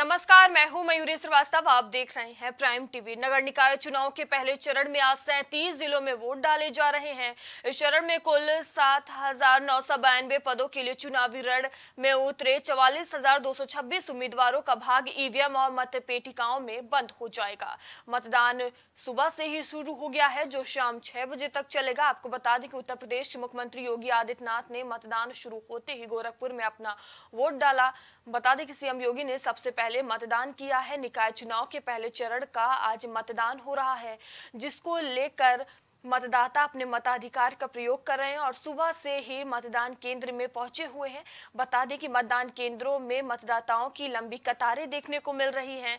नमस्कार, मैं हूं मयूरी श्रीवास्तव, आप देख रहे हैं प्राइम टीवी। नगर निकाय चुनाव के पहले चरण में आज 37 जिलों में वोट डाले जा रहे हैं। इस चरण में कुल 7,992 पदों के लिए चुनावी रण में उतरे 44,226 उम्मीदवारों का भाग ईवीएम और मतपेटिकाओं में बंद हो जाएगा। मतदान सुबह से ही शुरू हो गया है जो शाम 6 बजे तक चलेगा। आपको बता दें कि उत्तर प्रदेश के मुख्यमंत्री योगी आदित्यनाथ ने मतदान शुरू होते ही गोरखपुर में अपना वोट डाला। बता दें कि सीएम योगी ने सबसे पहले मतदान किया है। निकाय चुनाव के पहले चरण का आज मतदान हो रहा है, जिसको लेकर मतदाता अपने मताधिकार का प्रयोग कर रहे हैं और सुबह से ही मतदान केंद्र में पहुंचे हुए हैं। बता दें कि मतदान केंद्रों में मतदाताओं की लंबी कतारें देखने को मिल रही हैं।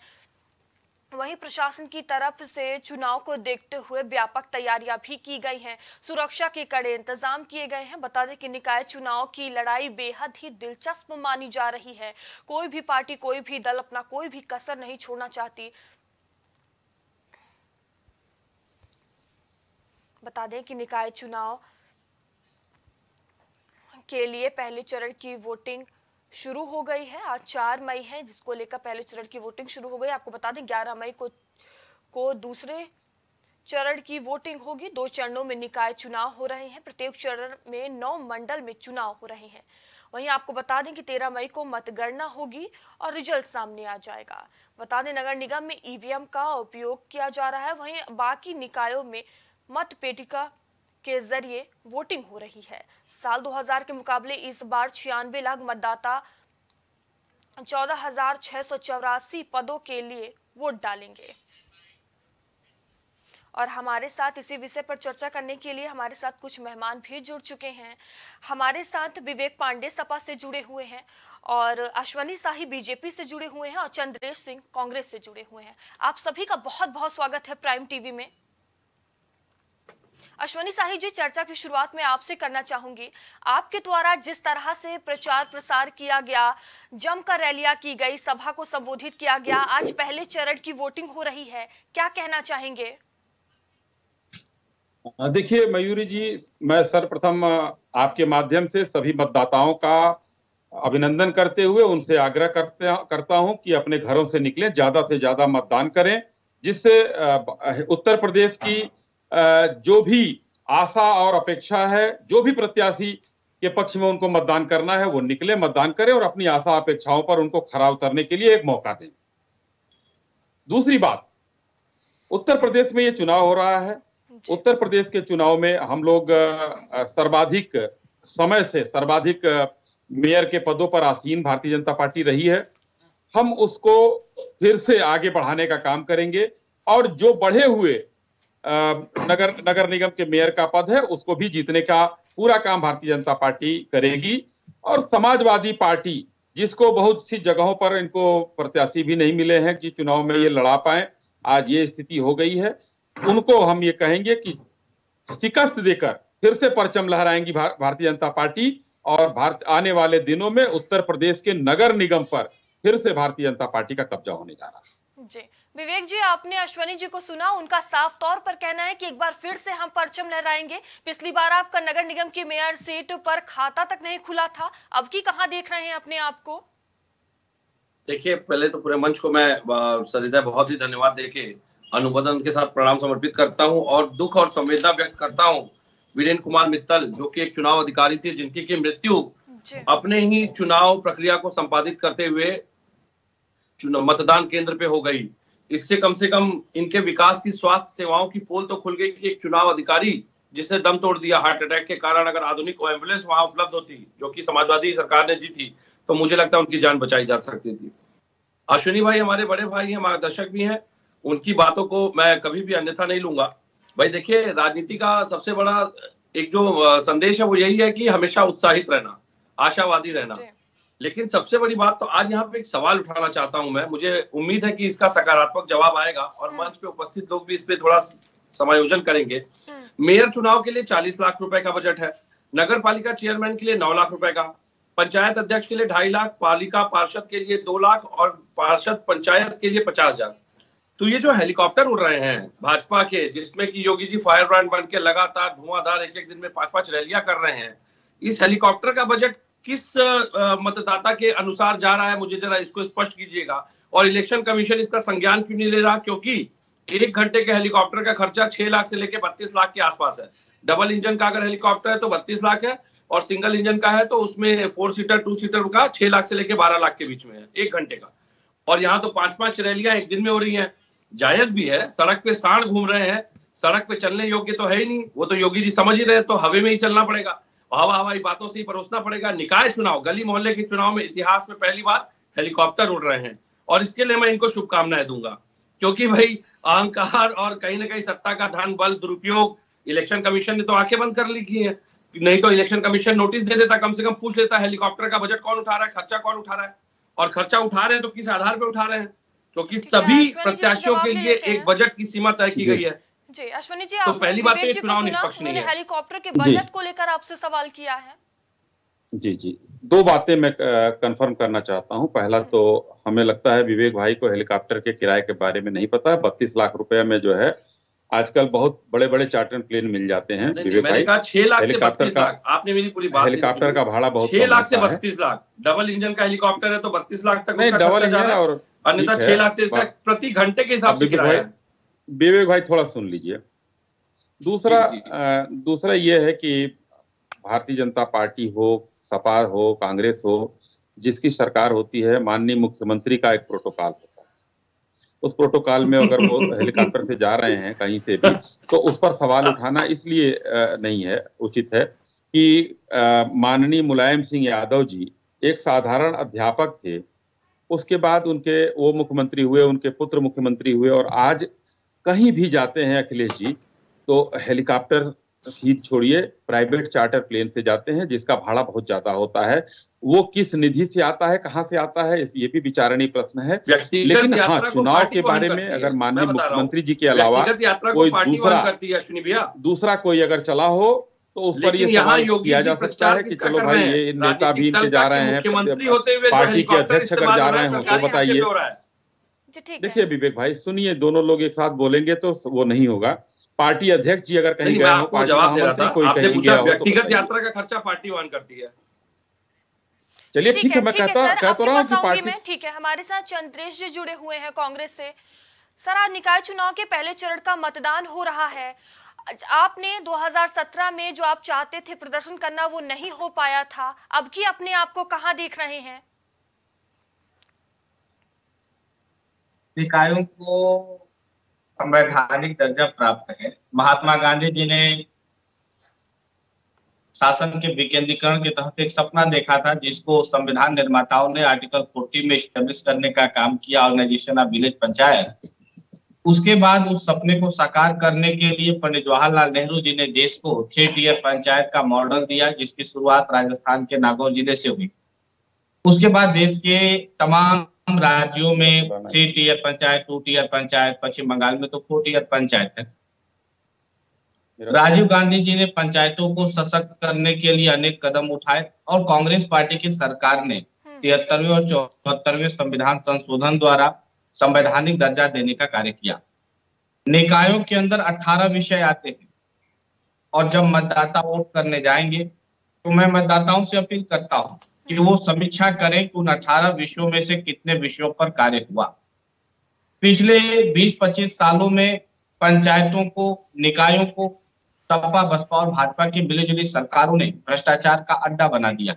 वहीं प्रशासन की तरफ से चुनाव को देखते हुए व्यापक तैयारियां भी की गई हैं। सुरक्षा के कड़े इंतजाम किए गए हैं। बता दें कि निकाय चुनाव की लड़ाई बेहद ही दिलचस्प मानी जा रही है। कोई भी पार्टी, कोई भी दल अपना कोई भी कसर नहीं छोड़ना चाहती। बता दें कि निकाय चुनाव के लिए पहले चरण की वोटिंग शुरू हो गई है। आज 4 मई है, जिसको लेकर पहले चरण की वोटिंग शुरू हो गई। आपको बता दें 11 मई को दूसरे चरण की वोटिंग होगी। 2 चरणों में निकाय चुनाव हो रहे हैं। प्रत्येक चरण में 9 मंडल में चुनाव हो रहे हैं। वहीं आपको बता दें कि 13 मई को मतगणना होगी और रिजल्ट सामने आ जाएगा। बता दें नगर निगम में ईवीएम का उपयोग किया जा रहा है, वहीं बाकी निकायों में मतपेटिका के जरिए वोटिंग हो रही है। साल 2000 के मुकाबले इस बार 96 लाख मतदाता 14,684 पदों के लिए वोट डालेंगे। और हमारे साथ इसी विषय पर चर्चा करने के लिए हमारे साथ कुछ मेहमान भी जुड़ चुके हैं। हमारे साथ विवेक पांडे सपा से जुड़े हुए हैं और अश्वनी साही बीजेपी से जुड़े हुए हैं और चंद्रेश सिंह कांग्रेस से जुड़े हुए हैं। आप सभी का बहुत बहुत स्वागत है प्राइम टीवी में। अश्वनी साही जी, चर्चा की शुरुआत में आपसे करना चाहूंगी। आपके द्वारा जिस तरह से प्रचार प्रसार किया गया, जमकर रैलियां की गई, सभा को संबोधित किया गया, आज पहले चरण की वोटिंग हो रही है, क्या कहना चाहेंगे? देखिए मयूरी जी, मैं सर्वप्रथम आपके माध्यम से सभी मतदाताओं का अभिनंदन करते हुए उनसे आग्रह करता हूं कि अपने घरों से निकलें, ज्यादा से ज्यादा मतदान करें, जिससे उत्तर प्रदेश की जो भी आशा और अपेक्षा है, जो भी प्रत्याशी के पक्ष में उनको मतदान करना है, वो निकले, मतदान करें और अपनी आशा अपेक्षाओं पर उनको खरा उतरने के लिए एक मौका दें। दूसरी बात, उत्तर प्रदेश में ये चुनाव हो रहा है। उत्तर प्रदेश के चुनाव में हम लोग सर्वाधिक समय से सर्वाधिक मेयर के पदों पर आसीन भारतीय जनता पार्टी रही है। हम उसको फिर से आगे बढ़ाने का काम करेंगे और जो बढ़े हुए नगर निगम के मेयर का पद है, उसको भी जीतने का पूरा काम भारतीय जनता पार्टी करेगी। और समाजवादी पार्टी, जिसको बहुत सी जगहों पर इनको प्रत्याशी भी नहीं मिले हैं कि चुनाव में ये लड़ा पाए, आज ये स्थिति हो गई है, उनको हम ये कहेंगे कि शिकस्त देकर फिर से परचम लहराएंगी भारतीय जनता पार्टी और आने वाले दिनों में उत्तर प्रदेश के नगर निगम पर फिर से भारतीय जनता पार्टी का कब्जा होने जा रहा है। जी विवेक जी, आपने अश्वनी जी को सुना, उनका साफ तौर पर कहना है कि एक बार फिर से हम परचम लहराएंगे। पिछली बार आपका नगर निगम की मेयर सीट पर खाता तक नहीं खुला था, अब की कहां देख रहे हैं अपने आप को? देखिए, पहले तो पूरे मंच को मैं सरिता बहुत ही धन्यवाद देके अनुमोदन के साथ प्रणाम समर्पित करता हूं और दुख और संवेदना व्यक्त करता हूं विरेन कुमार मित्तल, जो कि एक चुनाव अधिकारी थे, जिनकी की मृत्यु अपने ही चुनाव प्रक्रिया को संपादित करते हुए मतदान केंद्र पे हो गई। इससे कम से कम इनके विकास की, स्वास्थ्य सेवाओं की पोल तो खुल गई कि एक चुनाव अधिकारी जिसने दम तोड़ दिया हार्ट अटैक के कारण, अगर आधुनिक एम्बुलेंस वहां उपलब्ध होती, जो कि समाजवादी सरकार ने जी थी, तो मुझे लगता है उनकी जान बचाई जा सकती थी। अश्विनी भाई हमारे बड़े भाई हैं, मार्गदर्शक भी हैं, उनकी बातों को मैं कभी भी अन्यथा नहीं लूंगा। भाई देखिए, राजनीति का सबसे बड़ा एक जो संदेश है वो यही है कि हमेशा उत्साहित रहना, आशावादी रहना। लेकिन सबसे बड़ी बात तो आज यहाँ पे एक सवाल उठाना चाहता हूं मैं, मुझे उम्मीद है कि इसका सकारात्मक जवाब आएगा और मंच पे उपस्थित लोग भी इस पे थोड़ा समायोजन करेंगे। मेयर चुनाव के लिए 40 लाख रुपए का बजट है, नगर पालिका चेयरमैन के लिए 9 लाख रुपए का, पंचायत अध्यक्ष के लिए 2.5 लाख, पालिका पार्षद के लिए 2 लाख और पार्षद पंचायत के लिए 50,000। तो ये जो हेलीकॉप्टर उड़ रहे हैं भाजपा के, जिसमें कि योगी जी फायर ब्रांड बन के लगातार धुआंधार एक एक दिन में 5-5 रैलियां कर रहे हैं, इस हेलीकॉप्टर का बजट किस मतदाता के अनुसार जा रहा है, मुझे जरा इसको स्पष्ट कीजिएगा। और इलेक्शन कमीशन इसका संज्ञान क्यों नहीं ले रहा, क्योंकि 1 घंटे के हेलीकॉप्टर का खर्चा 6 लाख से लेकर 32 लाख के आसपास है। डबल इंजन का अगर हेलीकॉप्टर है तो 32 लाख है, और सिंगल इंजन का है तो उसमें 4 सीटर 2 सीटर का 6 लाख से लेकर 12 लाख के बीच में है 1 घंटे का। और यहाँ तो 5-5 रैलियां एक दिन में हो रही है, जायज भी है। सड़क पे सांड घूम रहे हैं, सड़क पे चलने योग्य तो है ही नहीं, वो तो योगी जी समझ ही रहे, तो हवा में ही चलना पड़ेगा, हवाई बातों से ही परोसना पड़ेगा। निकाय चुनाव, गली मोहल्ले के चुनाव में इतिहास में पहली बार हेलीकॉप्टर उड़ रहे हैं, और इसके लिए मैं इनको शुभकामनाएं दूंगा, क्योंकि भाई अहंकार और कहीं ना कहीं सत्ता का धन बल दुरुपयोग इलेक्शन कमीशन ने तो आंखें बंद कर ली की है। नहीं तो इलेक्शन कमीशन नोटिस दे देता, कम से कम पूछ लेता हेलीकॉप्टर का बजट कौन उठा रहा है, खर्चा कौन उठा रहा है, और खर्चा उठा रहे हैं तो किस आधार पर उठा रहे हैं, क्योंकि सभी प्रत्याशियों के लिए एक बजट की सीमा तय की गई है। जी अश्वनी जी, तो पहली बात ये चुनाव निष्पक्ष नहीं है। मैंने हेलीकॉप्टर के बजट को लेकर आपसे सवाल किया है। जी जी, 2 बातें मैं कंफर्म करना चाहता हूं। पहला तो हमें लगता है विवेक भाई को हेलीकॉप्टर के किराए के बारे में नहीं पता। 32 लाख रुपए में जो है आजकल बहुत बड़े बड़े चार्टर प्लेन मिल जाते हैं। विवेक भाई का 6 लाख से 32 लाख, आपने मेरी पूरी बात, हेलीकॉप्टर का भाड़ा बहुत 6 लाख से 32 लाख, डबल इंजन का हेलीकॉप्टर है तो 32 लाख तक डबल इंजन, और अन्यथा 6 लाख से प्रति घंटे के हिसाब से किराया है। विवेक भाई थोड़ा सुन लीजिए। दूसरा ये है कि भारतीय जनता पार्टी हो, सपा हो, कांग्रेस हो, जिसकी सरकार होती है, माननीय मुख्यमंत्री का एक प्रोटोकॉल होता है। उस प्रोटोकॉल में अगर वो हेलीकॉप्टर से जा रहे हैं कहीं से भी, तो उस पर सवाल उठाना इसलिए नहीं है उचित है कि माननीय मुलायम सिंह यादव जी एक साधारण अध्यापक थे, उसके बाद उनके वो मुख्यमंत्री हुए, उनके पुत्र मुख्यमंत्री हुए, और आज कहीं भी जाते हैं अखिलेश जी तो हेलीकॉप्टर ही छोड़िए, प्राइवेट चार्टर प्लेन से जाते हैं, जिसका भाड़ा बहुत ज्यादा होता है। वो किस निधि से आता है, कहां से आता है, ये भी विचारणीय प्रश्न है। लेकिन हाँ, चुनाव के बारे में अगर माननीय मुख्यमंत्री जी के अलावा कोई दूसरा कोई अगर चला हो तो उस पर ये सवाल किया जा सकता है कि चलो भाई ये नेता भी इनके जा रहे हैं, पार्टी के अध्यक्ष अगर जा रहे हैं तो बताइए। देखिए विवेक भाई सुनिए, दोनों लोग एक साथ बोलेंगे तो वो नहीं होगा। पार्टी अध्यक्ष जी अगर कहीं गए हो, जवाब दे रहा था, कोई आपने पूछा व्यक्तिगत यात्रा का खर्चा पार्टी वहन करती है। चलिए ठीक है, मैं कहता रहा हूं पार्टी में। ठीक है, हमारे साथ चंद्रेश जी जुड़े हुए हैं कांग्रेस से। सर, आज निकाय चुनाव के पहले चरण का मतदान हो रहा है। आपने 2017 में जो आप चाहते थे प्रदर्शन करना वो नहीं हो पाया था, अब की अपने आप को कहाँ देख रहे हैं? निकायों को संवैधानिक दर्जा प्राप्त है। महात्मा गांधी जी ने शासन के विकेंद्रीकरण के तहत एक सपना देखा था, जिसको संविधान निर्माताओं ने आर्टिकल 40 में स्टेब्लिश करने का काम किया, ऑर्गेनाइजेशन ऑफ विलेज पंचायत। उसके बाद उस सपने को साकार करने के लिए पंडित जवाहरलाल नेहरू जी ने देश को 3 टियर पंचायत का मॉडल दिया, जिसकी शुरुआत राजस्थान के नागौर जिले से हुई। उसके बाद देश के तमाम राज्यों में 3 टियर पंचायत, 2 टियर पंचायत, पश्चिम बंगाल में तो 4 टियर पंचायत है। राजीव गांधी जी ने पंचायतों को सशक्त करने के लिए अनेक कदम उठाए, और कांग्रेस पार्टी की सरकार ने 73वें और 74वें संविधान संशोधन द्वारा संवैधानिक दर्जा देने का कार्य किया। निकायों के अंदर 18 विषय आते हैं, और जब मतदाता वोट करने जाएंगे तो मैं मतदाताओं से अपील करता हूँ कि वो समीक्षा करें कि उन 18 विषयों में से कितने विषयों पर कार्य हुआ। पिछले 20-25 सालों में पंचायतों को, निकायों को सपा, बसपा और भाजपा की मिलीजुली सरकारों ने भ्रष्टाचार का अड्डा बना दिया,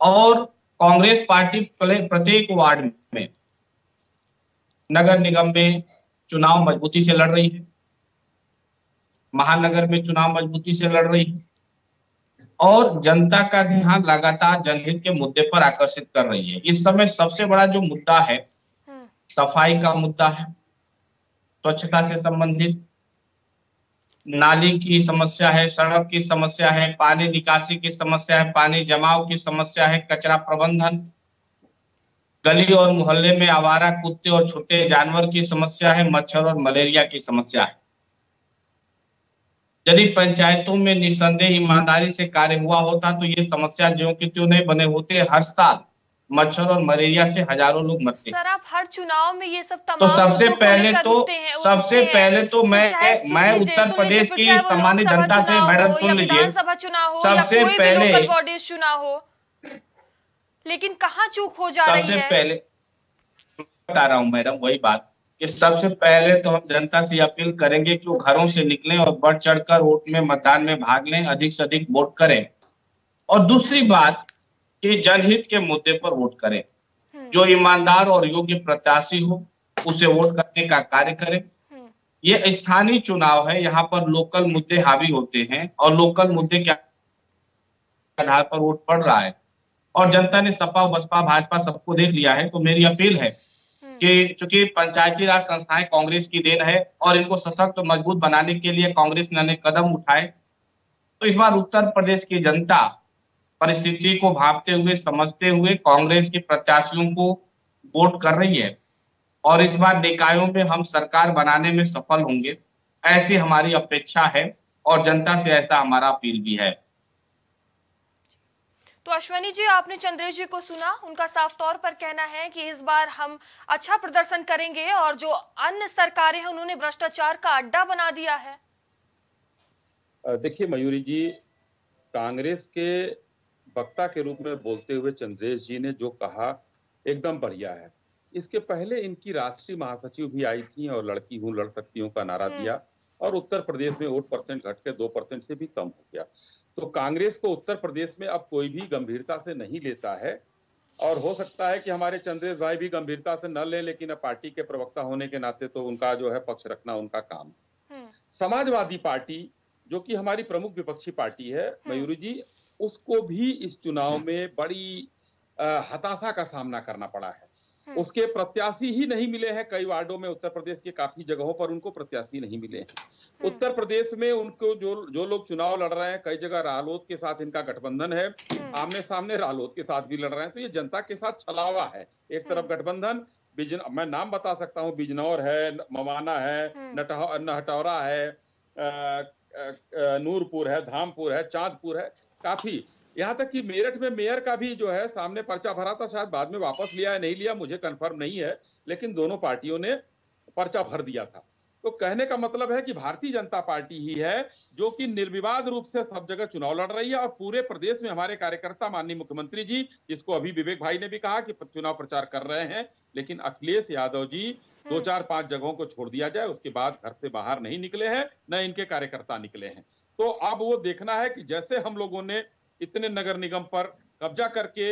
और कांग्रेस पार्टी प्रत्येक वार्ड में, नगर निगम में चुनाव मजबूती से लड़ रही है, महानगर में चुनाव मजबूती से लड़ रही है, और जनता का ध्यान लगातार जनहित के मुद्दे पर आकर्षित कर रही है। इस समय सबसे बड़ा जो मुद्दा है, सफाई का मुद्दा है, स्वच्छता से संबंधित, नाली की समस्या है, सड़क की समस्या है, पानी निकासी की समस्या है, पानी जमाव की समस्या है, कचरा प्रबंधन, गली और मोहल्ले में आवारा कुत्ते और छोटे जानवर की समस्या है, मच्छर और मलेरिया की समस्या है। यदि पंचायतों में निसंदेह ईमानदारी से कार्य हुआ होता तो ये समस्या ज्यों की त्यों नहीं बने होते। हर साल मच्छर और मलेरिया से हजारों लोग मरते हैं। सर आप हर चुनाव में ये सब तमाम सबसे पहले तो मैं उत्तर प्रदेश की सामान्य जनता से, मैडम सुन लीजिए, सबसे पहले बॉडीज चुनाव हो, लेकिन कहाँ चूक हो जा रही है। सबसे पहले बता रहा हूँ मैडम वही बात कि सबसे पहले तो हम जनता से अपील करेंगे कि वो घरों से निकलें और बढ़ चढ़कर वोट में मतदान में भाग लें, अधिक से अधिक वोट करें। और दूसरी बात कि जनहित के मुद्दे पर वोट करें, जो ईमानदार और योग्य प्रत्याशी हो उसे वोट करने का कार्य करें। ये स्थानीय चुनाव है, यहाँ पर लोकल मुद्दे हावी होते हैं और लोकल मुद्दे के आधार पर वोट पड़ रहा है। और जनता ने सपा बसपा भाजपा सबको देख लिया है, तो मेरी अपील है कि चूंकि पंचायती राज संस्थाएं कांग्रेस की देन है और इनको सशक्त और मजबूत बनाने के लिए कांग्रेस ने अनेक कदम उठाए, तो इस बार उत्तर प्रदेश की जनता परिस्थिति को भांपते हुए समझते हुए कांग्रेस के प्रत्याशियों को वोट कर रही है और इस बार निकायों में हम सरकार बनाने में सफल होंगे, ऐसी हमारी अपेक्षा है और जनता से ऐसा हमारा अपील भी है। तो अश्वनी जी, आपने चंद्रेश जी को सुना, उनका साफ तौर पर कहना है कि इस बार हम अच्छा प्रदर्शन करेंगे और जो अन्य सरकारें हैं उन्होंने भ्रष्टाचार का अड्डा बना दिया है। देखिए मयूरी जी, कांग्रेस के वक्ता के रूप में बोलते हुए चंद्रेश जी ने जो कहा एकदम बढ़िया है। इसके पहले इनकी राष्ट्रीय महासचिव भी आई थी और लड़की हूँ लड़ सकती हूँ का नारा दिया और उत्तर प्रदेश में वोट % घट के 2% से भी कम हो गया। तो कांग्रेस को उत्तर प्रदेश में अब कोई भी गंभीरता से नहीं लेता है और हो सकता है कि हमारे चंद्रेश भाई भी गंभीरता से न ले, लेकिन अब पार्टी के प्रवक्ता होने के नाते तो उनका जो है पक्ष रखना उनका काम है। समाजवादी पार्टी जो कि हमारी प्रमुख विपक्षी पार्टी है मयूरी जी, उसको भी इस चुनाव में बड़ी हताशा का सामना करना पड़ा है। उसके प्रत्याशी ही नहीं मिले हैं, कई वार्डों में उत्तर प्रदेश के काफी जगहों पर उनको प्रत्याशी नहीं मिले हैं। उत्तर प्रदेश में उनको जो लोग चुनाव लड़ रहे हैं, कई जगह रालोद के साथ इनका गठबंधन है, आमने सामने रालोद के साथ भी लड़ रहे हैं। तो ये जनता के साथ छलावा है, एक तरफ गठबंधन, मैं नाम बता सकता हूँ, बिजनौर है, मवाना है, नहटौरा है, नूरपुर है, धामपुर है, चांदपुर है, काफी, यहाँ तक कि मेरठ में मेयर का भी जो है सामने पर्चा भरा था, शायद बाद में वापस लिया है नहीं लिया मुझे कंफर्म नहीं है, लेकिन दोनों पार्टियों ने पर्चा भर दिया था। तो कहने का मतलब है कि भारतीय जनता पार्टी ही है जो कि निर्विवाद रूप से सब जगह चुनाव लड़ रही है और पूरे प्रदेश में हमारे कार्यकर्ता माननीय मुख्यमंत्री जी, जिसको अभी विवेक भाई ने भी कहा कि चुनाव प्रचार कर रहे हैं, लेकिन अखिलेश यादव जी 2-4-5 जगहों को छोड़ दिया जाए, उसके बाद घर से बाहर नहीं निकले हैं, न इनके कार्यकर्ता निकले हैं। तो अब वो देखना है कि जैसे हम लोगों ने इतने नगर निगम पर कब्जा करके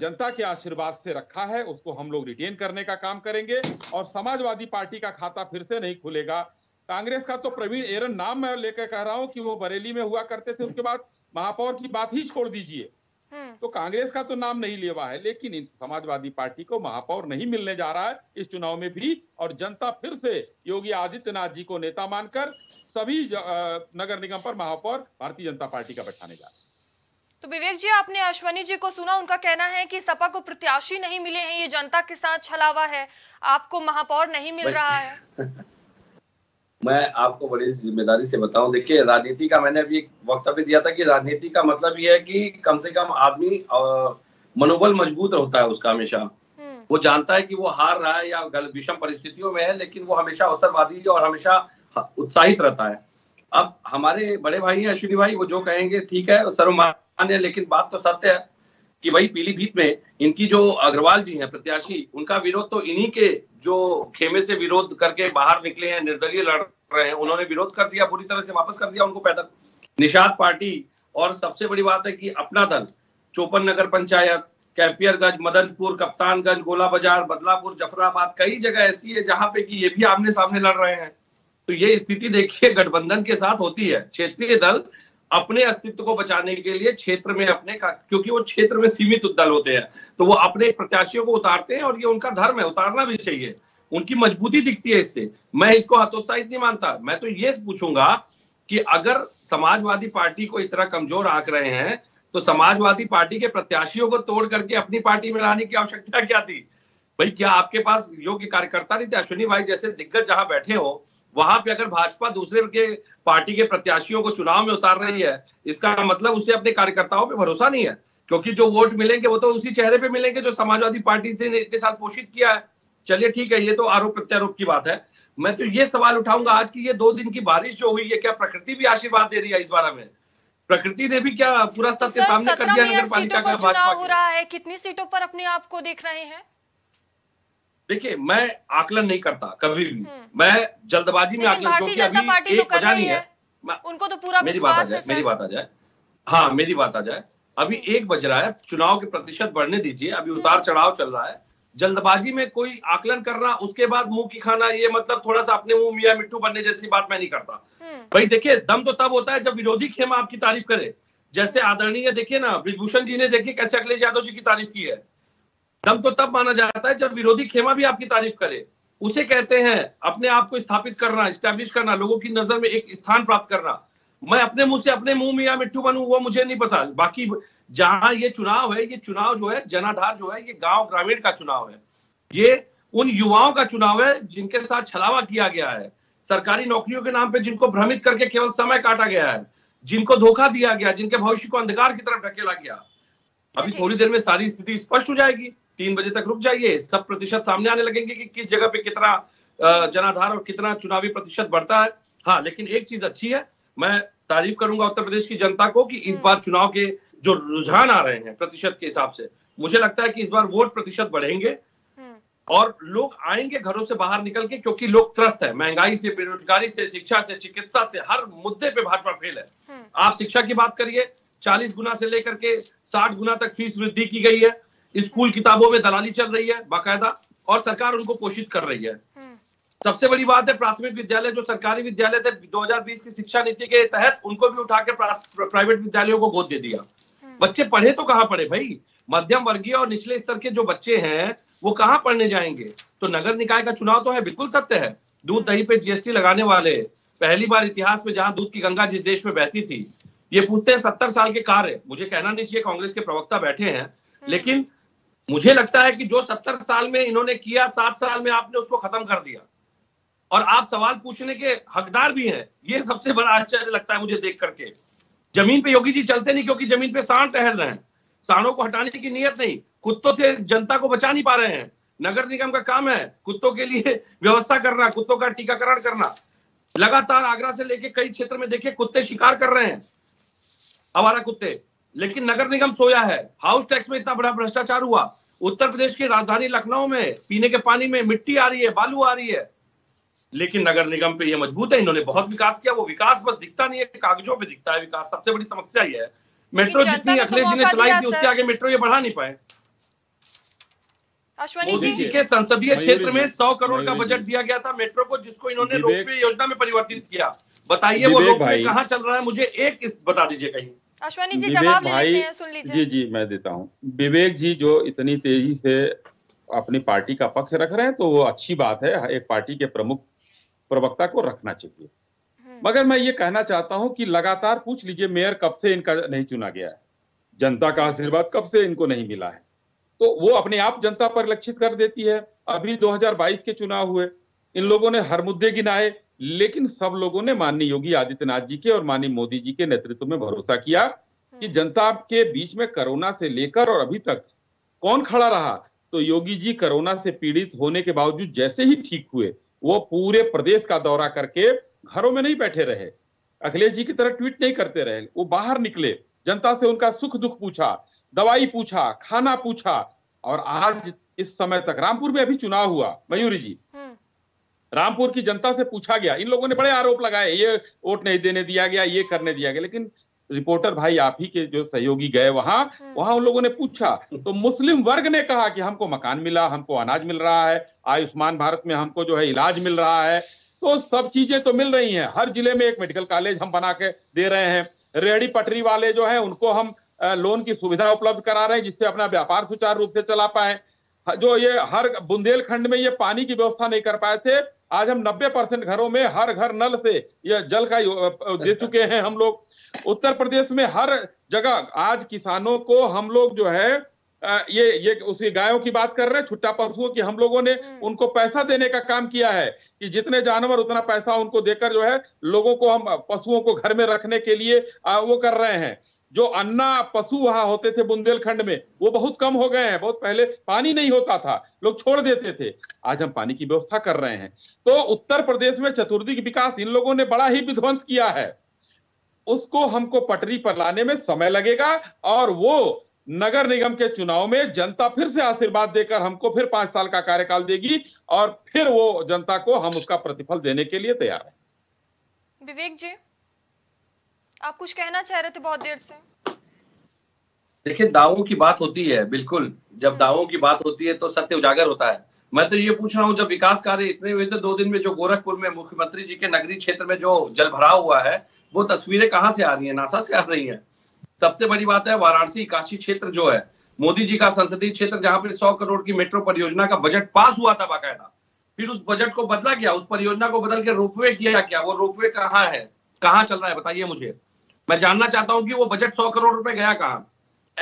जनता के आशीर्वाद से रखा है, उसको हम लोग रिटेन करने का काम करेंगे और समाजवादी पार्टी का खाता फिर से नहीं खुलेगा। कांग्रेस का तो प्रवीण एरन नाम मैं लेकर कह रहा हूं कि वो बरेली में हुआ करते थे, उसके बाद महापौर की बात ही छोड़ दीजिए। तो कांग्रेस का तो नाम नहीं लिया है, लेकिन इन समाजवादी पार्टी को महापौर नहीं मिलने जा रहा है इस चुनाव में भी। और जनता फिर से योगी आदित्यनाथ जी को नेता मानकर सभी नगर निगम पर महापौर भारतीय जनता पार्टी का बैठाने जा रहे हैं। तो विवेक जी, आपने अश्वनी जी को सुना, उनका कहना है कि सपा को प्रत्याशी नहीं मिले हैं, ये जनता के साथ छलावा है, आपको महापौर नहीं मिल रहा है। मैं आपको बड़ी जिम्मेदारी से बताऊं, देखिए राजनीति का मैंने अभी एक वक्तव्य दिया था कि राजनीति का मतलब ये है कि कम से कम आदमी मनोबल मजबूत होता है उसका, हमेशा वो जानता है कि वो हार रहा है या विषम परिस्थितियों में है, लेकिन वो हमेशा अवसरवादी और हमेशा उत्साहित रहता है। अब हमारे बड़े भाई हैं अश्विनी भाई, वो जो कहेंगे ठीक है सर्वमान्य, लेकिन बात तो सत्य है कि भाई पीलीभीत में इनकी जो अग्रवाल जी हैं प्रत्याशी, उनका विरोध तो इन्हीं के जो खेमे से विरोध करके बाहर निकले हैं, निर्दलीय लड़ रहे हैं, उन्होंने विरोध कर दिया, पूरी तरह से वापस कर दिया उनको पैदल। निषाद पार्टी और सबसे बड़ी बात है कि अपना दल 54 नगर पंचायत, कैफियरगंज, मदनपुर, कप्तानगंज, गोला बाजार, बदलापुर, जफराबाद, कई जगह ऐसी है जहाँ पे कि ये भी आमने सामने लड़ रहे हैं। तो ये स्थिति देखिए गठबंधन के साथ होती है। क्षेत्रीय दल अपने अस्तित्व को बचाने के लिए क्षेत्र में अपने क्योंकि वो क्षेत्र में सीमित दल होते हैं, तो वो अपने प्रत्याशियों को उतारते हैं और ये उनका धर्म है, उतारना भी चाहिए, उनकी मजबूती दिखती है इससे। मैं इसको हतोत्साहित नहीं मानता। मैं तो ये पूछूंगा कि अगर समाजवादी पार्टी को इतना कमजोर आंक रहे हैं तो समाजवादी पार्टी के प्रत्याशियों को तोड़ करके अपनी पार्टी में लाने की आवश्यकता क्या थी भाई? क्या आपके पास योग्य कार्यकर्ता नहीं थे? अश्विनी भाई जैसे दिग्गज जहां बैठे हो वहां पे अगर भाजपा दूसरे के पार्टी के प्रत्याशियों को चुनाव में उतार रही है, इसका मतलब उसे अपने कार्यकर्ताओं पे भरोसा नहीं है। क्योंकि जो वोट मिलेंगे वो तो उसी चेहरे पे मिलेंगे जो समाजवादी पार्टी से इतने साल पोषित किया है। चलिए ठीक है, ये तो आरोप प्रत्यारोप की बात है। मैं तो ये सवाल उठाऊंगा आज की ये 2 दिन की बारिश जो हुई है, क्या प्रकृति भी आशीर्वाद दे रही है? इस बारे में प्रकृति ने भी क्या पूरा सत्य सामने कर दिया? नगरपालिका का चुनाव हो रहा है, कितनी सीटों पर अपने आप को देख रहे हैं? देखिए, मैं आकलन नहीं करता कभी भी, मैं जल्दबाजी में आकलन, क्योंकि अभी एक वजह नहीं है, उनको तो पूरा विश्वास है। मेरी बात आ जाए, अभी 1 बज रहा है, चुनाव के प्रतिशत बढ़ने दीजिए, अभी उतार चढ़ाव चल रहा है। जल्दबाजी में कोई आकलन करना, उसके बाद मुंह की खाना, ये मतलब थोड़ा सा अपने मुंह मियां मिट्ठू बनने जैसी बात मैं नहीं करता भाई। देखिए, दम तो तब होता है जब विरोधी खेमा आपकी तारीफ करे, जैसे आदरणीय देखिए ना ब्रिजभूषण जी ने, देखिए कैसे अखिलेश यादव जी की तारीफ की है। दम तो तब माना जाता है जब विरोधी खेमा भी आपकी तारीफ करे, उसे कहते हैं अपने आप को स्थापित करना, स्टैब्लिश करना, लोगों की नजर में एक स्थान प्राप्त करना। मैं अपने मुंह से अपने मुंह मियां मिट्ठू बनूं वो मुझे नहीं पता। बाकी जहां ये चुनाव है, ये चुनाव जो है जनाधार जो है, ये गांव ग्रामीण का चुनाव है, ये उन युवाओं का चुनाव है जिनके साथ छलावा किया गया है, सरकारी नौकरियों के नाम पे जिनको भ्रमित करके केवल समय काटा गया है, जिनको धोखा दिया गया, जिनके भविष्य को अंधकार की तरफ ढकेला गया। अभी थोड़ी देर में सारी स्थिति स्पष्ट हो जाएगी, 3 बजे तक रुक जाइए, सब प्रतिशत सामने आने लगेंगे कि किस जगह पे कितना जनाधार और कितना चुनावी प्रतिशत बढ़ता है। हाँ, लेकिन एक चीज अच्छी है, मैं तारीफ करूंगा उत्तर प्रदेश की जनता को कि इस बार चुनाव के जो रुझान आ रहे हैं प्रतिशत के हिसाब से, मुझे लगता है कि इस बार वोट प्रतिशत बढ़ेंगे और लोग आएंगे घरों से बाहर निकल के, क्योंकि लोग त्रस्त है महंगाई से, बेरोजगारी से, शिक्षा से, चिकित्सा से, हर मुद्दे पे भाजपा फेल है। आप शिक्षा की बात करिए, 40 गुना से लेकर के 60 गुना तक फीस वृद्धि की गई है, स्कूल किताबों में दलाली चल रही है बाकायदा, और सरकार उनको पोषित कर रही है। सबसे बड़ी बात है, प्राथमिक विद्यालय जो सरकारी विद्यालय थे 2020 की शिक्षा नीति के तहत उनको भी उठा के प्राइवेट विद्यालयों को गोद दे दिया। बच्चे पढ़े तो कहाँ पढ़े भाई? मध्यम वर्गीय और निचले स्तर के जो बच्चे हैं वो कहाँ पढ़ने जाएंगे? तो नगर निकाय का चुनाव तो है, बिल्कुल सत्य है। दूध दही पे GST लगाने वाले, पहली बार इतिहास में जहां दूध की गंगा जिस देश में बहती थी, ये पूछते हैं 70 साल के कार्य, मुझे कहना नहीं चाहिए कांग्रेस के प्रवक्ता बैठे हैं, लेकिन मुझे लगता है कि जो 70 साल में इन्होंने किया, 7 साल में आपने उसको खत्म कर दिया, और आप सवाल पूछने के हकदार भी हैं। ये सबसे बड़ा आश्चर्य लगता है मुझे देख करके। जमीन पे योगी जी चलते नहीं, क्योंकि जमीन पे सांड टहल रहे हैं, सांडों को हटाने की नीयत नहीं, कुत्तों से जनता को बचा नहीं पा रहे हैं। नगर निगम का काम है कुत्तों के लिए व्यवस्था करना, कुत्तों का टीकाकरण करना। लगातार आगरा से लेके कई क्षेत्र में देखिए कुत्ते शिकार कर रहे हैं, आवारा कुत्ते, लेकिन नगर निगम सोया है। हाउस टैक्स में इतना बड़ा भ्रष्टाचार हुआ। उत्तर प्रदेश की राजधानी लखनऊ में पीने के पानी में मिट्टी आ रही है, बालू आ रही है, लेकिन नगर निगम पे ये मजबूत है, इन्होंने बहुत विकास किया। वो विकास बस दिखता नहीं है, कागजों पे दिखता है विकास, सबसे बड़ी समस्या ये है। मेट्रो जितनी अखिलेश जी ने चलाई थी उसके आगे मेट्रो ये बढ़ा नहीं पाए। अश्वनी जी के संसदीय क्षेत्र में 100 करोड़ का बजट दिया गया था मेट्रो को, जिसको इन्होंने रोपवे योजना में परिवर्तित किया। बताइए वो रोपवे कहाँ चल रहा है, मुझे एक बता दीजिए कहीं। अश्वनी जी जवाब ले लेते हैं, सुन लीजिए। जी जी मैं देता हूँ। विवेक जी जो इतनी तेजी से अपनी पार्टी का पक्ष रख रहे हैं तो वो अच्छी बात है, एक पार्टी के प्रमुख प्रवक्ता को रखना चाहिए, मगर मैं ये कहना चाहता हूं कि लगातार पूछ लीजिए मेयर कब से इनका नहीं चुना गया है, जनता का आशीर्वाद कब से इनको नहीं मिला है, तो वो अपने आप जनता पर लक्षित कर देती है। अभी 2022 के चुनाव हुए, इन लोगों ने हर मुद्दे गिनाए, लेकिन सब लोगों ने माननीय योगी आदित्यनाथ जी के और माननीय मोदी जी के नेतृत्व में भरोसा किया कि जनता के बीच में कोरोना से लेकर और अभी तक कौन खड़ा रहा। तो योगी जी कोरोना से पीड़ित होने के बावजूद जैसे ही ठीक हुए, वो पूरे प्रदेश का दौरा करके घरों में नहीं बैठे रहे, अखिलेश जी की तरह ट्वीट नहीं करते रहे, वो बाहर निकले, जनता से उनका सुख दुख पूछा, दवाई पूछा, खाना पूछा। और आज इस समय तक रामपुर में अभी चुनाव हुआ, मयूरी जी, रामपुर की जनता से पूछा गया, इन लोगों ने बड़े आरोप लगाए, ये वोट नहीं देने दिया गया, ये करने दिया गया, लेकिन रिपोर्टर भाई आप ही के जो सहयोगी गए वहां उन लोगों ने पूछा, तो मुस्लिम वर्ग ने कहा कि हमको मकान मिला, हमको अनाज मिल रहा है, आयुष्मान भारत में हमको जो है इलाज मिल रहा है, तो सब चीजें तो मिल रही हैं। हर जिले में एक मेडिकल कॉलेज हम बना के दे रहे हैं, रेहड़ी पटरी वाले जो है उनको हम लोन की सुविधा उपलब्ध करा रहे हैं जिससे अपना व्यापार सुचारू रूप से चला पाए। जो ये हर बुंदेलखंड में ये पानी की व्यवस्था नहीं कर पाए थे, आज हम 90% घरों में हर घर नल से ये जल का दे चुके हैं हम लोग। उत्तर प्रदेश में हर जगह आज किसानों को हम लोग जो है ये उसी गायों की बात कर रहे हैं, छुट्टा पशुओं की, हम लोगों ने उनको पैसा देने का काम किया है कि जितने जानवर उतना पैसा उनको देकर जो है लोगों को, हम पशुओं को घर में रखने के लिए वो कर रहे हैं। जो अन्ना पशु वहां होते थे बुंदेलखंड में वो बहुत कम हो गए हैं। बहुत पहले पानी नहीं होता था, लोग छोड़ देते थे, आज हम पानी की व्यवस्था कर रहे हैं। तो उत्तर प्रदेश में चतुर्दिग विकास इन लोगों ने बड़ा ही विध्वंस किया है, उसको हमको पटरी पर लाने में समय लगेगा। और वो नगर निगम के चुनाव में जनता फिर से आशीर्वाद देकर हमको फिर 5 साल का कार्यकाल देगी और फिर वो जनता को हम उसका प्रतिफल देने के लिए तैयार हैं। विवेक जी, आप कुछ कहना चाह रहे थे बहुत देर से। देखिए, दावों की बात होती है, बिल्कुल, जब दावों की बात होती है तो सत्य उजागर होता है। मैं तो ये पूछ रहा हूँ, जब विकास कार्य इतने हुए थे 2 दिन में, जो गोरखपुर में मुख्यमंत्री जी के नगरीय क्षेत्र में जो जलभराव हुआ है, वो तस्वीरें कहाँ से आ रही है? नासा से आ रही है। सबसे बड़ी बात है वाराणसी काशी क्षेत्र जो है मोदी जी का संसदीय क्षेत्र, जहां पर 100 करोड़ की मेट्रो परियोजना का बजट पास हुआ था बाकायदा, फिर उस बजट को बदला गया, उस परियोजना को बदल के रोपवे किया गया। वो रोपवे कहाँ है, कहाँ चल रहा है, बताइए मुझे। मैं जानना चाहता हूं कि वो बजट 100 करोड़ रुपए गया कहाँ।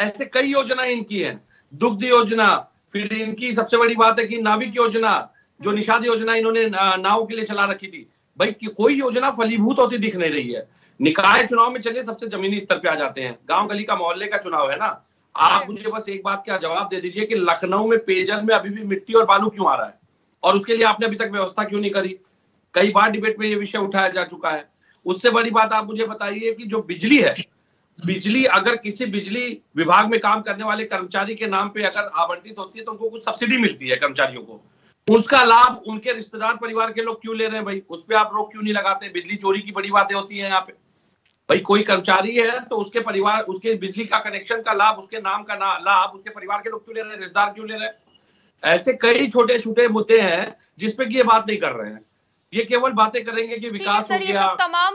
ऐसे कई योजनाएं इनकी हैं, दुग्ध योजना, फिर इनकी सबसे बड़ी बात है कि नाविक योजना, जो निषाद योजना इन्होंने नाव के लिए चला रखी थी, भाई कोई योजना फलीभूत होती दिख नहीं रही है। निकाय चुनाव में चलिए सबसे जमीनी स्तर पे आ जाते हैं, गांव गली का मोहल्ले का चुनाव है ना। आप मुझे बस एक बात का जवाब दे दीजिए कि लखनऊ में पेयजल में अभी भी मिट्टी और बालू क्यों आ रहा है और उसके लिए आपने अभी तक व्यवस्था क्यों नहीं करी? कई बार डिबेट में ये विषय उठाया जा चुका है। उससे बड़ी बात आप मुझे बताइए कि जो बिजली है, बिजली अगर किसी बिजली विभाग में काम करने वाले कर्मचारी के नाम पे अगर आवंटित होती है तो उनको कुछ सब्सिडी मिलती है कर्मचारियों को, उसका लाभ उनके रिश्तेदार परिवार के लोग क्यों ले रहे हैं भाई? उस पर आप रोक क्यों नहीं लगाते? बिजली चोरी की बड़ी बातें होती है यहाँ पे भाई। कोई कर्मचारी है तो उसके परिवार, उसके बिजली का कनेक्शन का लाभ, उसके नाम का लाभ उसके परिवार के लोग क्यों ले रहे हैं, रिश्तेदार क्यों ले रहे हैं? ऐसे कई छोटे छोटे मुद्दे हैं जिसपे कि ये बात नहीं कर रहे हैं, ये केवल बातें करेंगे कि विकास हो गया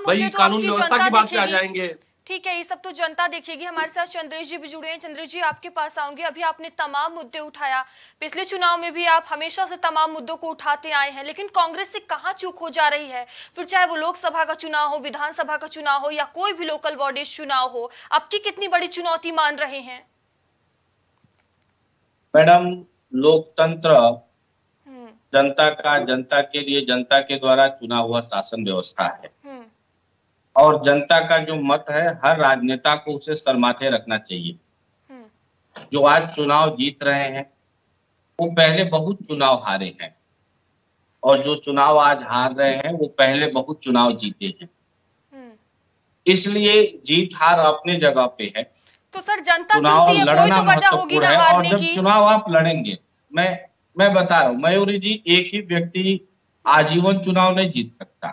भाई, कानून व्यवस्था की बात पे आ जाएंगे। ठीक है, ये सब तो जनता देखेगी। हमारे साथ चंद्रेश जी भी जुड़े हैं। चंद्रेश जी, आपके पास आऊंगे। अभी आपने तमाम मुद्दे उठाया, पिछले चुनाव में भी आप हमेशा से तमाम मुद्दों को उठाते आए हैं, लेकिन कांग्रेस से कहाँ चूक हो जा रही है? फिर चाहे वो लोकसभा का चुनाव हो, विधानसभा का चुनाव हो या कोई भी लोकल बॉडीज चुनाव हो, आपकी कितनी बड़ी चुनौती मान रहे हैं? मैडम, लोकतंत्र जनता का, जनता के लिए, जनता के द्वारा चुना हुआ शासन व्यवस्था है और जनता का जो मत है हर राजनेता को उसे सरमाथे रखना चाहिए। जो आज चुनाव जीत रहे हैं वो पहले बहुत चुनाव हारे हैं और जो चुनाव आज हार रहे हैं वो पहले बहुत चुनाव जीते हैं, इसलिए जीत हार अपने जगह पे है। तो सर, जनता चुनाव लड़ना महत्वपूर्ण है और जब चुनाव आप लड़ेंगे, मैं बता रहा हूँ मयूरी जी, एक ही व्यक्ति आजीवन चुनाव नहीं जीत सकता,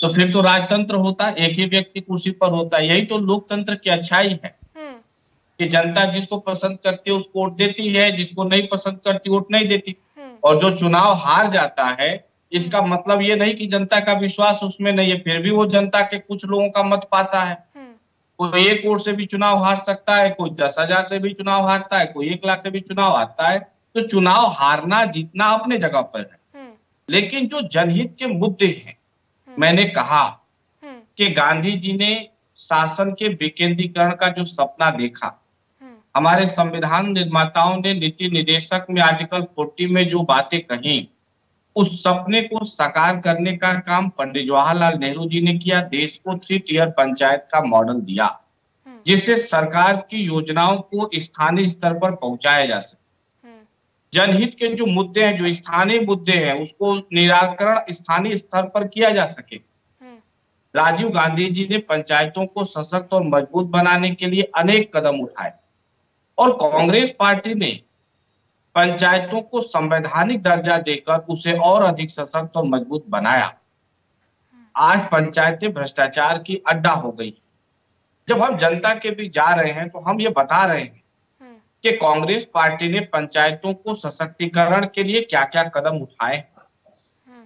तो फिर तो राजतंत्र होता, एक ही व्यक्ति कुर्सी पर होता। यही तो लोकतंत्र की अच्छाई है कि जनता जिसको पसंद करती है उसको वोट देती है, जिसको नहीं पसंद करती वोट नहीं देती। और जो चुनाव हार जाता है इसका मतलब ये नहीं कि जनता का विश्वास उसमें नहीं है, फिर भी वो जनता के कुछ लोगों का मत पाता है। कोई 1 करोड़ से भी चुनाव हार सकता है, कोई 10,000 से भी चुनाव हारता है, कोई 1 लाख से भी चुनाव हारता है। तो चुनाव हारना जीतना अपने जगह पर है, लेकिन जो जनहित के मुद्दे हैं, मैंने कहा कि गांधी जी ने शासन के विकेंद्रीकरण का जो सपना देखा, हमारे संविधान निर्माताओं ने नीति निर्देशक में आर्टिकल 40 में जो बातें कही, उस सपने को साकार करने का काम पंडित जवाहरलाल नेहरू जी ने किया। देश को 3 टियर पंचायत का मॉडल दिया जिससे सरकार की योजनाओं को स्थानीय स्तर पर पहुंचाया जा सके। जनहित के जो मुद्दे हैं, जो स्थानीय मुद्दे हैं, उसको निराकरण स्थानीय स्तर पर किया जा सके। राजीव गांधी जी ने पंचायतों को सशक्त और मजबूत बनाने के लिए अनेक कदम उठाए और कांग्रेस पार्टी ने पंचायतों को संवैधानिक दर्जा देकर उसे और अधिक सशक्त और मजबूत बनाया। आज पंचायतें भ्रष्टाचार की अड्डा हो गई। जब हम जनता के बीच जा रहे हैं तो हम ये बता रहे हैं कि कांग्रेस पार्टी ने पंचायतों को सशक्तिकरण के लिए क्या क्या कदम उठाए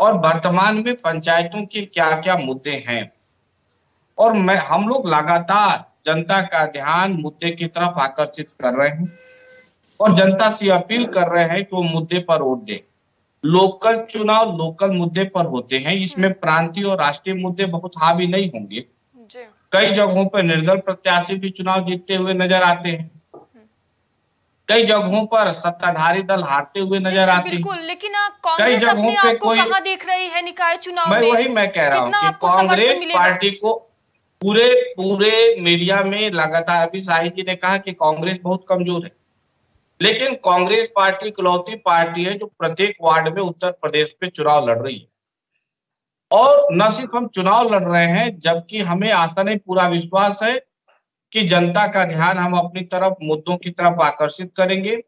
और वर्तमान में पंचायतों के क्या क्या मुद्दे हैं। और हम लोग लगातार जनता का ध्यान मुद्दे की तरफ आकर्षित कर रहे हैं और जनता से अपील कर रहे हैं कि वो मुद्दे पर वोट दें। लोकल चुनाव लोकल मुद्दे पर होते हैं, इसमें प्रांतीय और राष्ट्रीय मुद्दे बहुत हावी नहीं होंगे। कई जगहों पर निर्दल प्रत्याशी भी चुनाव जीतते हुए नजर आते हैं, कई जगहों पर सत्ताधारी दल हारते हुए नजर आते हैं। बिल्कुल, लेकिन कांग्रेस अपने आप को कहां देख रही है निकाय चुनाव में? मैं वही कह रहा हूं कि कांग्रेस पार्टी को पूरे मीडिया में लगातार अभी शाही जी ने कहा कि कांग्रेस बहुत कमजोर है, लेकिन कांग्रेस पार्टी इकलौती पार्टी है जो प्रत्येक वार्ड में उत्तर प्रदेश में चुनाव लड़ रही है। और न सिर्फ हम चुनाव लड़ रहे हैं, जबकि हमें आशा नहीं, पूरा विश्वास है कि जनता का ध्यान हम अपनी तरफ, मुद्दों की तरफ आकर्षित करेंगे।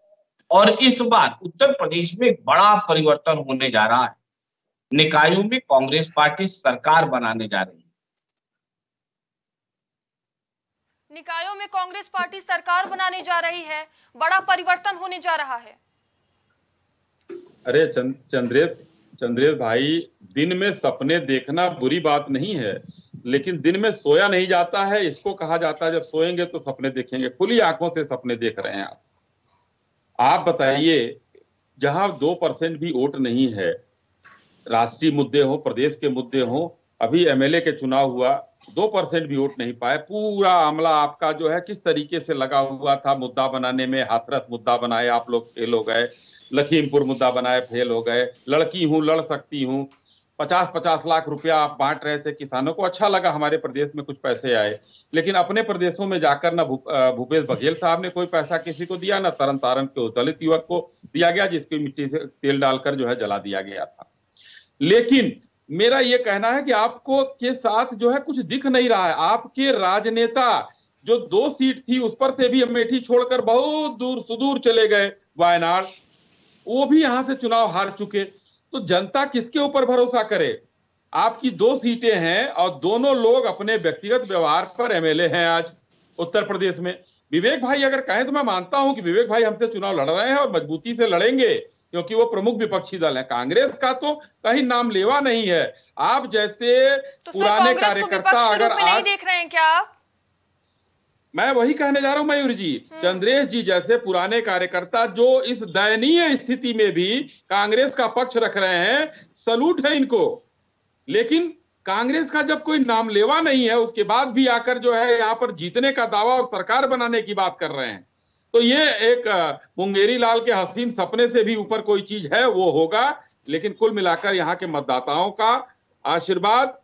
और इस बार उत्तर प्रदेश में बड़ा परिवर्तन होने जा रहा है, निकायों में कांग्रेस पार्टी सरकार बनाने जा रही है। निकायों में कांग्रेस पार्टी सरकार बनाने जा रही है, बड़ा परिवर्तन होने जा रहा है। अरे चंद्रेश भाई, दिन में सपने देखना बुरी बात नहीं है, लेकिन दिन में सोया नहीं जाता है, इसको कहा जाता है जब सोएंगे तो सपने देखेंगे। खुली आंखों से सपने देख रहे हैं आप बताइए, जहां 2% भी वोट नहीं है, राष्ट्रीय मुद्दे हो, प्रदेश के मुद्दे हो, अभी एमएलए के चुनाव हुआ, 2% भी वोट नहीं पाए। पूरा आमला आपका जो है किस तरीके से लगा हुआ था मुद्दा बनाने में, हाथरस मुद्दा बनाए आप लोग, फेल हो गए। लखीमपुर मुद्दा बनाए, फेल हो गए। लड़की हूँ लड़ सकती हूँ, 50-50 लाख रुपया आप बांट रहे थे किसानों को, अच्छा लगा हमारे प्रदेश में कुछ पैसे आए, लेकिन अपने प्रदेशों में जाकर ना भूपेश बघेल साहब ने कोई पैसा किसी को दिया, ना तरन तारण के उस दलित युवक को दिया गया जिसकी मिट्टी से तेल डालकर जो है जला दिया गया था। लेकिन मेरा ये कहना है कि आपको के साथ जो है कुछ दिख नहीं रहा है। आपके राजनेता जो 2 सीट थी उस पर से भी अमेठी छोड़कर बहुत दूर सुदूर चले गए, वायनाड, वो भी यहां से चुनाव हार चुके। तो जनता किसके ऊपर भरोसा करे? आपकी 2 सीटें हैं और दोनों लोग अपने व्यक्तिगत व्यवहार पर एमएलए हैं आज उत्तर प्रदेश में। विवेक भाई अगर कहें तो मैं मानता हूं कि विवेक भाई हमसे चुनाव लड़ रहे हैं और मजबूती से लड़ेंगे, क्योंकि वो प्रमुख विपक्षी दल है। कांग्रेस का तो कहीं नाम लेवा नहीं है। आप जैसे तो पुराने कार्यकर्ता अगर आज देख रहे हैं क्या आप? मैं वही कहने जा रहा हूं मयूर जी, चंद्रेश जी जैसे पुराने कार्यकर्ता जो इस दयनीय स्थिति में भी कांग्रेस का पक्ष रख रहे हैं, सलूट है इनको। लेकिन कांग्रेस का जब कोई नाम लेवा नहीं है उसके बाद भी आकर जो है यहाँ पर जीतने का दावा और सरकार बनाने की बात कर रहे हैं, तो ये एक मुंगेरी लाल के हसीन सपने से भी ऊपर कोई चीज है, वो होगा। लेकिन कुल मिलाकर यहाँ के मतदाताओं का आशीर्वाद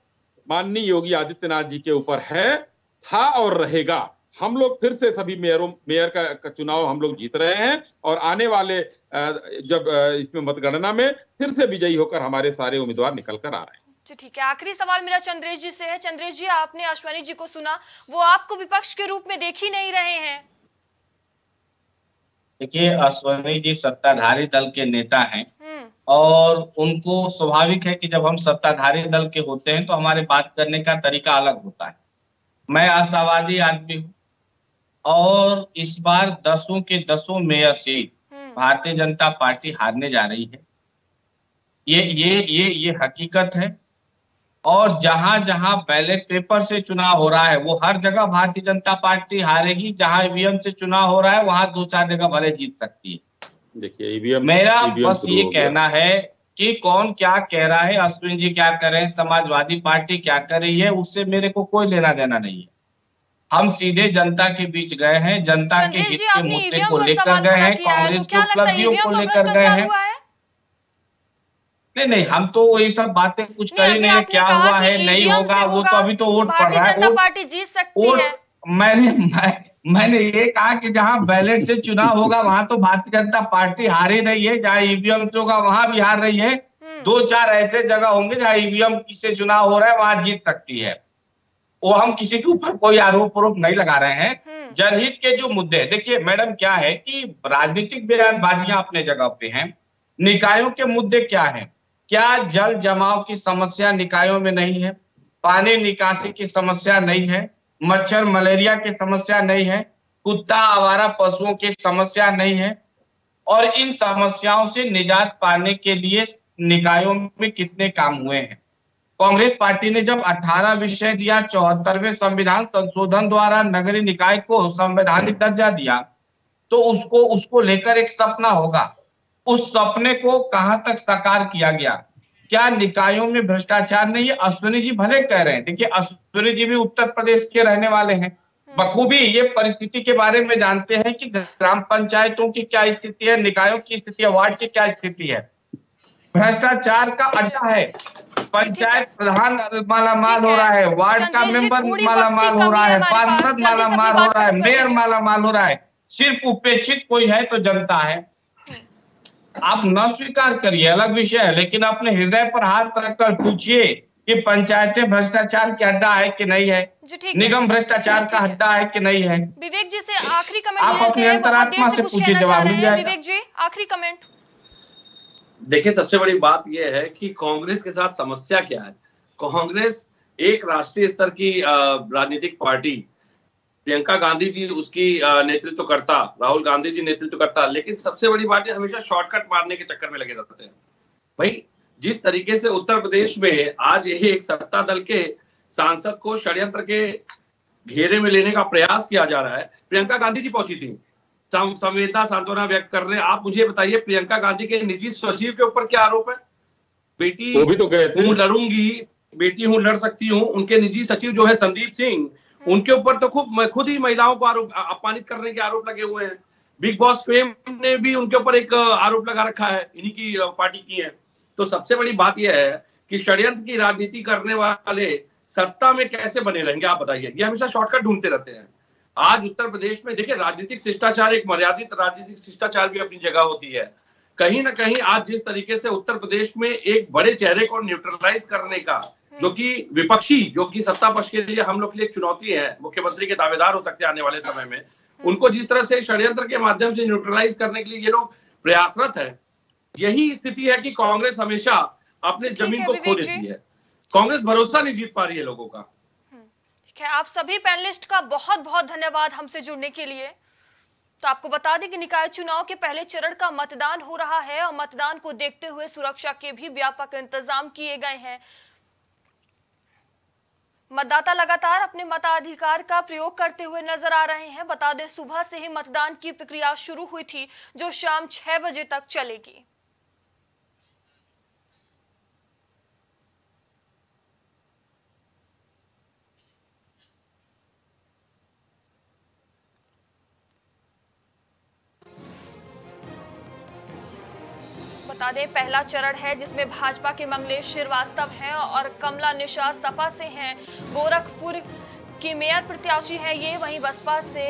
माननीय योगी आदित्यनाथ जी के ऊपर है, था और रहेगा। हम लोग फिर से सभी मेयर का चुनाव हम लोग जीत रहे हैं और आने वाले जब इसमें मतगणना में फिर से विजयी होकर हमारे सारे उम्मीदवार निकल कर आ रहे हैं। ठीक है, आखिरी सवाल मेरा चंद्रेश जी से है। चंद्रेश जी, आपने अश्वनी जी को सुना, वो आपको विपक्ष के रूप में देख ही नहीं रहे हैं। देखिए, अश्वनी जी सत्ताधारी दल के नेता हैं और उनको स्वाभाविक है कि जब हम सत्ताधारी दल के होते हैं तो हमारे बात करने का तरीका अलग होता है। मैं आशावादी आदमी हूँ और इस बार 10 के 10 mayor seat Bharatiya Janata party हारने जा रही है। ये हकीकत है। और जहां जहां बैलेट पेपर से चुनाव हो रहा है वो हर जगह भारतीय जनता पार्टी हारेगी। जहां ईवीएम से चुनाव हो रहा है वहां 2-4 जगह भले जीत सकती है। देखिए, ईवीएम, मेरा बस ये कहना है कि कौन क्या कह रहा है, अश्विनी जी क्या कर रहे हैं, समाजवादी पार्टी क्या कर रही है, उससे मेरे को कोई लेना देना नहीं है। हम सीधे जनता के बीच गए हैं, जनता के हित के मुद्दे को लेकर गए हैं, कांग्रेस की उपलब्धियों को लेकर गए हैं। नहीं, हम तो ये सब बातें कुछ कर ही नहीं, क्या हुआ है, नहीं होगा, वो तो अभी तो वोट पड़ रहा है। पार्टी जीत सकती है। मैंने ये कहा कि जहां बैलेट से चुनाव होगा वहां तो भारतीय जनता पार्टी हार ही रही है, जहां ईवीएम से होगा वहां भी हार रही है। 2-4 ऐसे जगह होंगे जहां ईवीएम से चुनाव हो रहा है वहां जीत सकती है। वो हम किसी के ऊपर कोई आरोप नहीं लगा रहे हैं। जनहित के जो मुद्दे, देखिए मैडम, क्या है कि राजनीतिक बयानबाजियां अपने जगह पे है, निकायों के मुद्दे क्या है? क्या जल जमाव की समस्या निकायों में नहीं है? पानी निकासी की समस्या नहीं है? मच्छर मलेरिया की समस्या नहीं है? कुत्ता आवारा पशुओं की समस्या नहीं है? और इन समस्याओं से निजात पाने के लिए निकायों में कितने काम हुए हैं? कांग्रेस पार्टी ने जब 18 विषय दिया, 74वें संविधान संशोधन द्वारा नगरीय निकाय को संवैधानिक दर्जा दिया, तो उसको लेकर एक सपना होगा। उस सपने को कहां तक साकार किया गया? क्या निकायों में भ्रष्टाचार नहीं है? अश्वनी जी भले कह रहे हैं, देखिए अश्वनी जी भी उत्तर प्रदेश के रहने वाले हैं, बखूबी ये परिस्थिति के बारे में जानते हैं कि ग्राम पंचायतों की क्या स्थिति है, निकायों की स्थिति है, वार्ड की क्या स्थिति है। भ्रष्टाचार का अड्डा है, पंचायत प्रधान मालामाल हो रहा है, वार्ड का मेंबर मालामाल हो रहा है, पार्षद मालामाल हो रहा है, मेयर मालामाल हो रहा है, सिर्फ उपेक्षित कोई है तो जनता है। आप न स्वीकार करिए अलग विषय है, लेकिन अपने हृदय पर हाथ रखकर पूछिए कि पंचायतें भ्रष्टाचार की अड्डा है कि नहीं है, निगम भ्रष्टाचार का अड्डा है कि नहीं है। विवेक जी से आखिरी कमेंट आप अपने अंतरात्मा से पूछिए, जवाब मिल जाएगा। विवेक जी आखिरी कमेंट। देखिए सबसे बड़ी बात यह है कि कांग्रेस के साथ समस्या क्या है। कांग्रेस एक राष्ट्रीय स्तर की राजनीतिक पार्टी, प्रियंका गांधी जी उसकी नेतृत्व करता, राहुल गांधी जी नेतृत्व करता, लेकिन सबसे बड़ी बात है हमेशा शॉर्टकट मारने के चक्कर में लगे रहते हैं। भाई जिस तरीके से उत्तर प्रदेश में आज यही एक सत्ता दल के सांसद को षड्यंत्र के घेरे में लेने का प्रयास किया जा रहा है। प्रियंका गांधी जी पहुंची थी संवेदना सांत्वना व्यक्त कर रहे। आप मुझे बताइए प्रियंका गांधी के निजी सचिव के ऊपर क्या आरोप है? बेटी वो भी तो गए थे, लड़ूंगी बेटी हूँ लड़ सकती हूँ, उनके निजी सचिव जो है संदीप सिंह, उनके ऊपर तो खुद ही महिलाओं को आरोप अपमानित करने के आरोप लगे हुए हैं। बिग बॉस फेम ने भी उनके ऊपर एक आरोप लगा रखा है, इन्हीं की पार्टी की है। तो सबसे बड़ी बात यह है कि षड्यंत्र की राजनीति करने वाले सत्ता में कैसे बने रहेंगे, आप बताइए। ये हमेशा शॉर्टकट ढूंढते रहते हैं। आज उत्तर प्रदेश में देखिए राजनीतिक शिष्टाचार, एक मर्यादित राजनीतिक शिष्टाचार भी अपनी जगह होती है। कहीं ना कहीं आज जिस तरीके से उत्तर प्रदेश में एक बड़े चेहरे को न्यूट्रलाइज करने का, जो कि विपक्षी, जो कि सत्ता पक्ष के लिए हम लोग के लिए चुनौती है, मुख्यमंत्री के दावेदार हो सकते हैं आने वाले समय में, उनको जिस तरह से षड्यंत्र के माध्यम से न्यूट्रलाइज करने के लिए ये लोग प्रयासरत है। यही स्थिति है कि कांग्रेस हमेशा अपने जमीन को खो देती है। कांग्रेस भरोसा नहीं जीत पा रही है लोगों का। ठीक है, आप सभी पैनलिस्ट का बहुत बहुत धन्यवाद हमसे जुड़ने के लिए। तो आपको बता दें कि निकाय चुनाव के पहले चरण का मतदान हो रहा है और मतदान को देखते हुए सुरक्षा के भी व्यापक इंतजाम किए गए हैं। मतदाता लगातार अपने मताधिकार का प्रयोग करते हुए नजर आ रहे हैं। बता दें सुबह से ही मतदान की प्रक्रिया शुरू हुई थी जो शाम 6 बजे तक चलेगी। बता दें पहला चरण है जिसमें भाजपा के मंगलेश श्रीवास्तव हैं और कमला निषाद सपा से हैं। गोरखपुर की मेयर प्रत्याशी हैं ये, वहीं बसपा से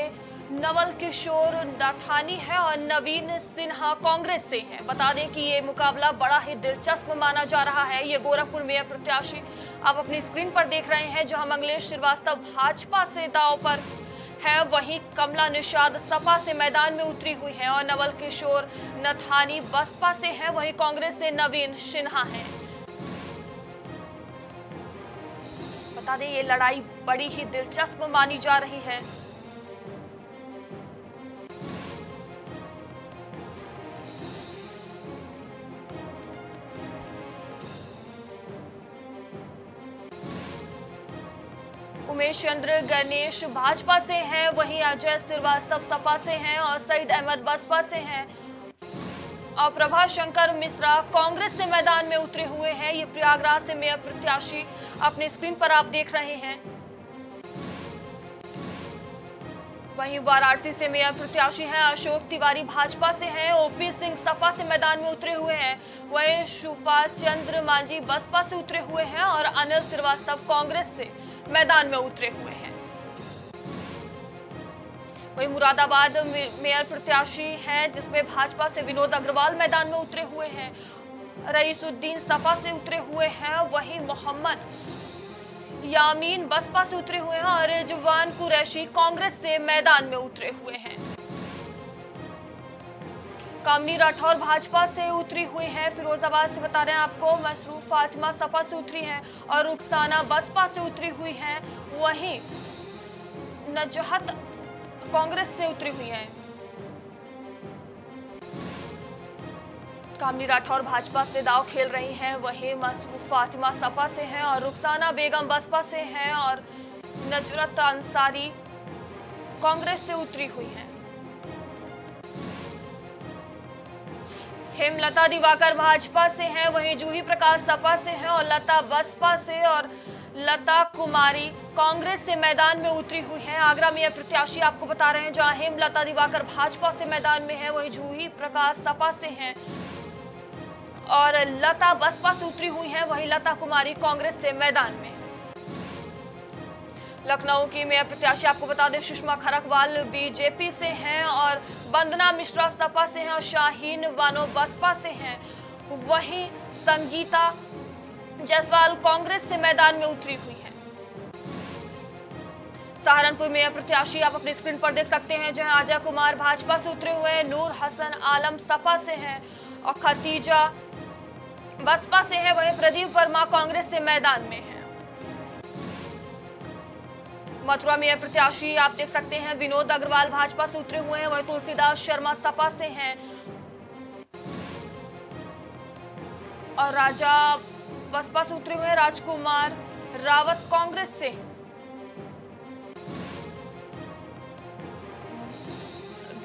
नवल किशोर नथानी है और नवीन सिन्हा कांग्रेस से हैं। बता दें कि ये मुकाबला बड़ा ही दिलचस्प माना जा रहा है। ये गोरखपुर मेयर प्रत्याशी आप अपनी स्क्रीन पर देख रहे हैं, जहां मंगलेश श्रीवास्तव भाजपा से दांव पर है, वहीं कमला निषाद सपा से मैदान में उतरी हुई है और नवल किशोर नथानी बसपा से है, वहीं कांग्रेस से नवीन सिन्हा हैं। बता दें ये लड़ाई बड़ी ही दिलचस्प मानी जा रही है। उमेश चंद्र गणेश भाजपा से हैं, वहीं अजय श्रीवास्तव सपा से हैं और सईद अहमद बसपा से हैं और प्रभा शंकर मिश्रा कांग्रेस से मैदान में उतरे हुए हैं। ये प्रयागराज से मेयर प्रत्याशी अपने स्क्रीन पर आप देख रहे हैं। वहीं वाराणसी से मेयर प्रत्याशी हैं अशोक तिवारी भाजपा से हैं, ओपी सिंह सपा से मैदान में उतरे हुए हैं, वहीं सुभाष चंद्र मांझी बसपा से उतरे हुए हैं और अनिल श्रीवास्तव कांग्रेस से मैदान में उतरे हुए हैं। वहीं मुरादाबाद मेयर प्रत्याशी हैं जिसमें भाजपा से विनोद अग्रवाल मैदान में उतरे हुए हैं, रईसुद्दीन सपा से उतरे हुए हैं, वहीं मोहम्मद यामीन बसपा से उतरे हुए हैं और रिजवान कुरैशी कांग्रेस से मैदान में उतरे हुए हैं। कामनी राठौर भाजपा से उतरी हुई हैं, फिरोजाबाद से बता रहे हैं आपको, मसरूफ फातिमा सपा से उतरी हैं और रुकसाना बसपा से उतरी हुई हैं, वहीं नजहत कांग्रेस से उतरी हुई हैं। कामनी राठौर भाजपा से दाव खेल रही हैं, वहीं मसरूफ फातिमा सपा से हैं और रुकसाना बेगम बसपा से हैं और नजरत अंसारी कांग्रेस से उतरी हुई हैं। हेमलता दिवाकर भाजपा से हैं, वहीं जूही प्रकाश सपा से हैं और लता बसपा से और लता कुमारी कांग्रेस से मैदान में उतरी हुई हैं। आगरा में यह प्रत्याशी आपको बता रहे हैं, जहां हेमलता दिवाकर भाजपा से मैदान में है, वहीं जूही प्रकाश सपा से हैं और लता बसपा से उतरी हुई हैं, वहीं लता कुमारी कांग्रेस से मैदान में। लखनऊ की मेयर प्रत्याशी आपको बता दें सुषमा खरकवाल बीजेपी से हैं और वंदना मिश्रा सपा से हैं और शाहीन वानो बसपा से हैं। वहीं संगीता जायसवाल कांग्रेस से मैदान में उतरी हुई हैं। सहारनपुर मेयर प्रत्याशी आप अपने स्क्रीन पर देख सकते हैं, जहां आजा कुमार भाजपा से उतरे हुए हैं, नूर हसन आलम सपा से हैं और खतीजा बसपा से है, वहीं प्रदीप वर्मा कांग्रेस से मैदान में है। मथुरा मेयर प्रत्याशी आप देख सकते हैं, विनोद अग्रवाल भाजपा से उतरे हुए हैं, वहीं तुलसीदास शर्मा सपा से हैं और राजा बसपा से उतरे हुए हैं, राजकुमार रावत कांग्रेस से।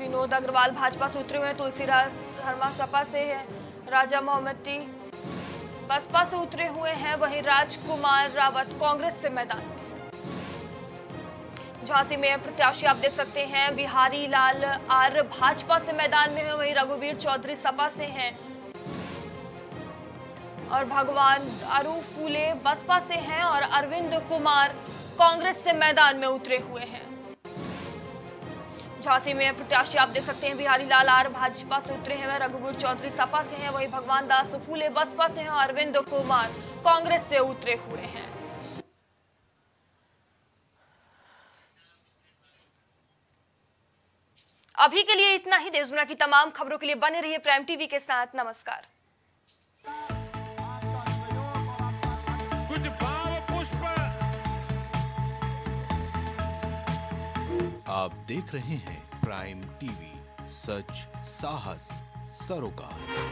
विनोद अग्रवाल भाजपा से उतरे हुए हैं, तुलसीदास शर्मा सपा से है, राजा मोहम्मदी बसपा से उतरे हुए हैं, वहीं राजकुमार रावत कांग्रेस से मैदान में। झांसी में प्रत्याशी आप देख सकते हैं, बिहारी लाल आर भाजपा से मैदान में है, वहीं रघुवीर चौधरी सपा से हैं और भगवान आरूफ फूले बसपा से हैं और अरविंद कुमार कांग्रेस से मैदान में उतरे हुए हैं। झांसी में प्रत्याशी आप देख सकते हैं, बिहारी लाल आर भाजपा से उतरे हैं, रघुवीर चौधरी सपा से हैं, वहीं भगवान दास फूले बसपा से हैं और अरविंद कुमार कांग्रेस से उतरे हुए हैं। अभी के लिए इतना ही। देश दुनिया की तमाम खबरों के लिए बने रहिए प्राइम टीवी के साथ। नमस्कार। कुछ भाव पुष्प आप देख रहे हैं प्राइम टीवी, सच साहस सरोकार।